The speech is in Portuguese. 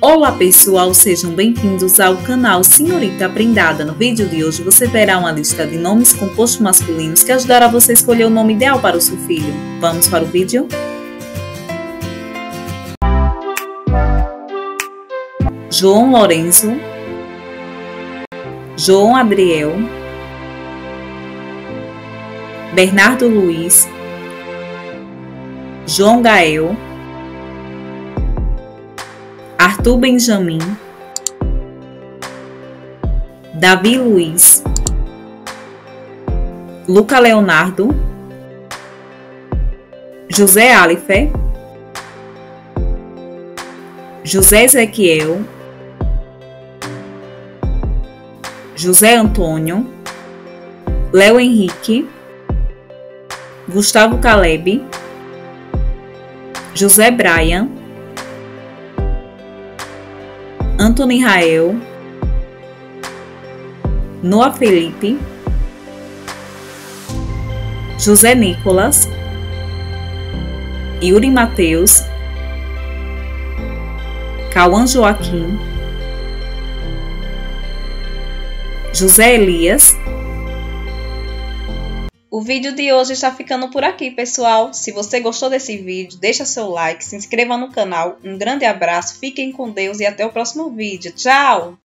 Olá pessoal, sejam bem-vindos ao canal Senhorita Prendada. No vídeo de hoje você verá uma lista de nomes compostos masculinos que ajudará você a escolher o nome ideal para o seu filho. Vamos para o vídeo? João Lorenzo, João Adriel, Bernardo Luiz, João Gael, Arthur Benjamin, Davi Luiz, Luca Leonardo, José Alife, José Ezequiel, José Antônio, Léo Henrique, Gustavo Caleb, José Brian, Antônio Rael, Noah Felipe, José Nicolas, Yuri Mateus, Cauã Joaquim, José Elias. O vídeo de hoje está ficando por aqui, pessoal. Se você gostou desse vídeo, deixa seu like, se inscreva no canal. Um grande abraço, fiquem com Deus e até o próximo vídeo. Tchau!